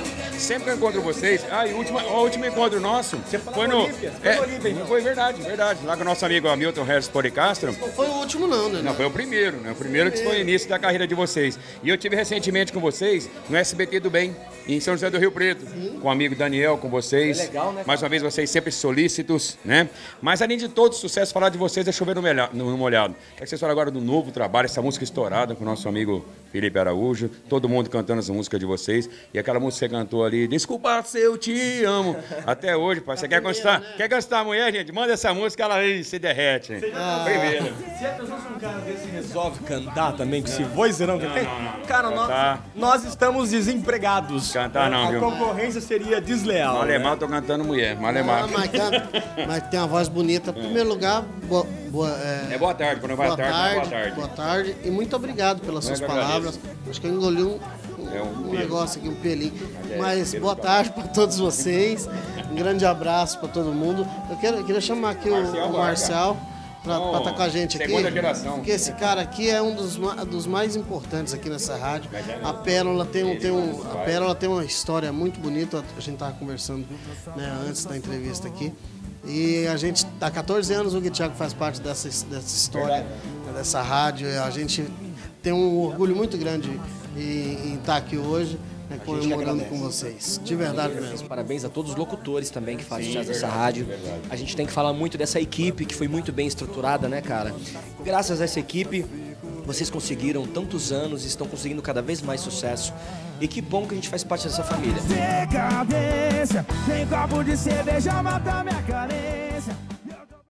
Thiago. Sempre que eu encontro vocês... Ah, e o último encontro nosso foi no... Foi verdade, verdade. Lá com o nosso amigo Milton Herz, Policastro. Não foi o último não, né? Não, foi o primeiro, né? O primeiro que foi o início da carreira de vocês. E eu tive recentemente com vocês no SBT do Bem, em São José do Rio Preto. Sim. Com o amigo Daniel, com vocês. É legal, né? Mais uma vez, vocês sempre solícitos, né? Mas além de todo sucesso, falar de vocês é chover no molhado. Quero que vocês falem agora do novo trabalho, essa música estourada com o nosso amigo Felipe Araújo. Todo mundo cantando essa música de vocês. E aquela música que você cantou ali, desculpa se eu te amo. Até hoje, pai. Você quer gostar? Né? Quer gostar a mulher, gente? Manda essa música, ela aí se derrete. Primeiro. Se a pessoa um cara desse resolve cantar também, que se vozeirão que tem. Cara, nós estamos desempregados. Cantar não, viu? A concorrência seria desleal. Malemar, né? Tô cantando mulher. Malemar. Mas tem uma voz bonita. Em primeiro lugar, boa tarde. Quando vai tarde, boa tarde. Boa tarde. E muito obrigado pelas suas palavras. Acho que eu engoli um negócio aqui, um pelinho. Mas boa tarde para todos vocês. Um grande abraço para todo mundo. Eu queria chamar aqui o Marcial para estar com a gente aqui. Porque esse cara aqui é um dos mais importantes aqui nessa rádio. A Pérola tem uma história muito bonita. A gente estava conversando, né, antes da entrevista aqui. E a gente, há 14 anos, o Gui Thiago faz parte dessa história, dessa rádio. A gente tem um orgulho muito grande em estar aqui hoje, né, comemorando com vocês. De verdade mesmo. Parabéns a todos os locutores também que fazem essa rádio. A gente tem que falar muito dessa equipe, que foi muito bem estruturada, né, cara? Graças a essa equipe, vocês conseguiram tantos anos e estão conseguindo cada vez mais sucesso. E que bom que a gente faz parte dessa família. Sem cadência, sem copo de cerveja, mata minha carência.